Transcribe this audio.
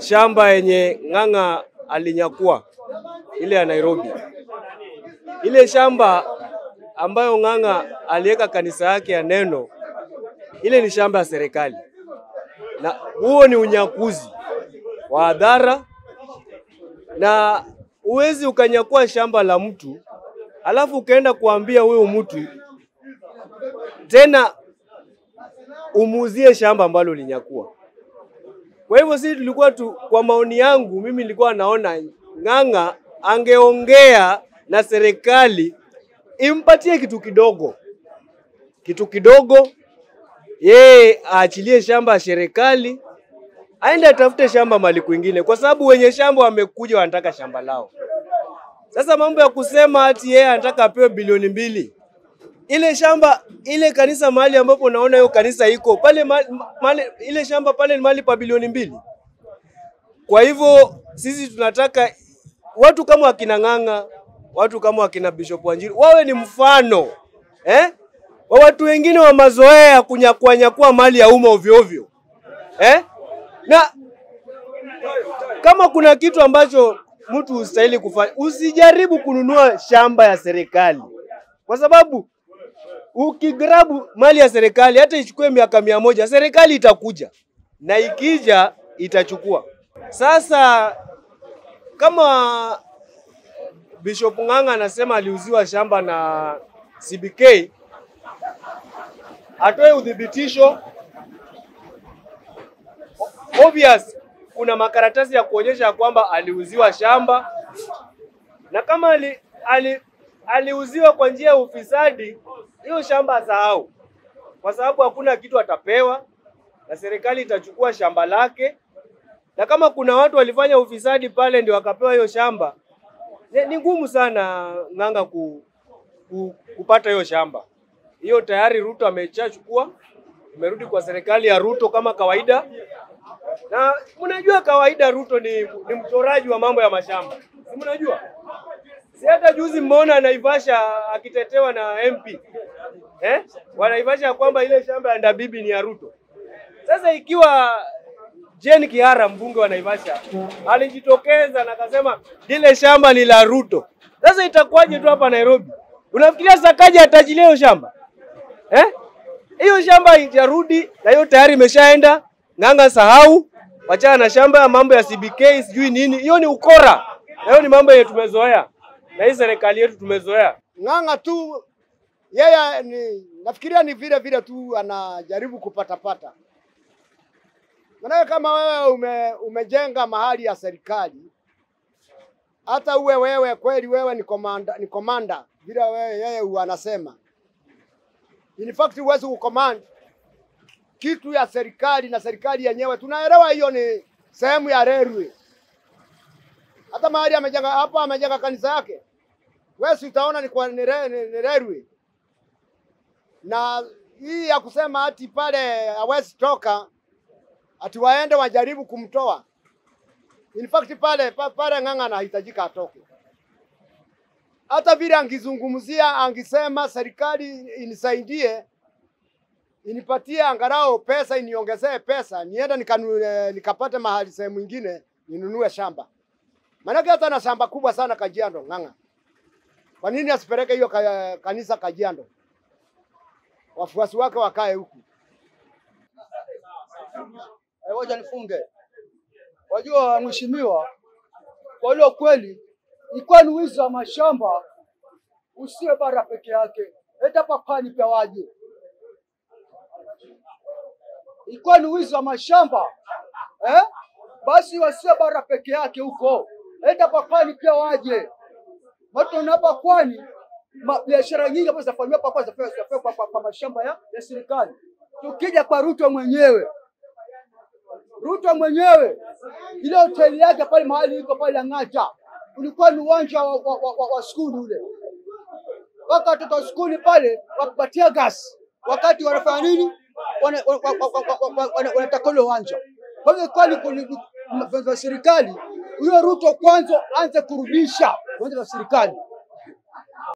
Shamba yenye Ng'ang'a alinyakua ile ya Nairobi, ile shamba ambayo Ng'ang'a aliweka kanisa yake ya Neno, ile ni shamba ya serikali. Na huo ni unyakuzi wa hadhara, na uwezi ukanyakua shamba la mtu alafu ukaenda kuambia huyo mtu tena umuuzie shamba ambalo ulinyakua. Kwa hivyo sisi tulikuwa kwa maoni yangu mimi nilikuwa naona Ng'ang'a angeongea na serikali impatie kitu kidogo, yeye aachilie shamba ya serikali, aende atafute shamba mali kwingine, kwa sababu wenye shamba wamekuja wanataka shamba lao. Sasa mambo ya kusema ati yeye anataka apewe bilioni 2, ile shamba, ile kanisa mahali ambapo naona hiyo kanisa iko pale, ile shamba pale ni mahali pa bilioni 2. Kwa hivyo sisi tunataka watu kama akina Ng'ang'a, watu kama akina Bishop Wanjiru wawe ni mfano wa watu wengine wa mazoea kunyakua mali ya umma ovyo. Na kama kuna kitu ambacho mtu ustahili kufanya, usijaribu kununua shamba ya serikali, kwa sababu ukigrabu mali ya serikali hata ichukue miaka 100, serikali itakuja, na ikija itachukua. Sasa kama Bishop Ng'ang'a anasema aliuziwa shamba na CBK, atoe udhibitisho obvious, kuna makaratasi ya kuonyesha kwamba aliuziwa shamba, na kama aliuziwa kwa njia ya ufisadi, hiyo shamba asahau, kwa sababu hakuna kitu atapewa na serikali itachukua shamba lake. Na kama kuna watu walifanya ufisadi pale ndio wakapewa hiyo shamba, ni ngumu sana Ng'ang'a kupata hiyo shamba. Hiyo tayari Ruto amechachukua, imerudi kwa serikali ya Ruto kama kawaida. Na unajua kawaida Ruto ni mchoraji wa mambo ya mashamba. Unajua? Si hata juzi mmeona Naivasha akitetewa na MP. Wanaivasha kwamba ile shamba ya Ndabibi ni ya Ruto. Sasa ikiwa Jean Kiara mbunge wa Naivasha alijitokeza na akasema ile shamba ni la Ruto, sasa itakuwaje tu hapa Nairobi? Unafikiria Sakaja atajilia hiyo shamba? Hiyo shamba itarudi, na hiyo tayari imeshaenda. Ng'ang'a sahau, wachana na shamba ya mambo ya CBK sijui nini. Hiyo ni ukora. Hiyo ni mambo yetu tumezoea. Na hii serikali yetu tumezoea. Ng'ang'a tu yeye nafikiria ni vile tu anajaribu kupata. Maana kama wewe umejenga mahali ya serikali, hata uwe wewe kweli wewe ni komanda vile yeye anasema. In fact uweze kucommand kitu ya serikali, na serikali yenyewe tunaelewa hiyo ni sehemu ya railway. Hata mahali amejenga hapa, amejenga kanisa yake, wewe utaona ni kwa railway. Na hii ya kusema ati pale hawezi toka, ati waende wajaribu kumtoa. In fact pale Ng'ang'a anahitajika atoke. Hata vile angizungumzia, angisema serikali inisaidie, inipatie angalau pesa, iniongezee pesa, nienda nikapate mahali sehemu nyingine, ninunue shamba. Maana hata na shamba kubwa sana Kajiando Ng'ang'a. Kwa nini asipeleke hiyo kanisa Kajiando? Wafuasi wake wakae huku. Waje nifunge. Wajua mheshimiwa, kwa ile kweli ikwani wizi wa mashamba usiwe bara peke yake, hata papani pia waje. Ikwani wizi wa mashamba basi wasiwe bara peke yake huko, hata papani pia waje. Watu napa kwani biashara nyingi ambazo zafanywa hapa kwa mashamba ya serikali. Tukija kwa Ruto mwenyewe ile hoteli yake pale mahali iko pale Lang'ata, ulikuwa ni uwanja wa shule ule. Wakati tuko shule pale wakupatia gas, wakati wanafanya nini wanatakole uwanja. Kwa hiyo kwa serikali huyo Ruto kwanza anze kurudisha uwanja wa serikali.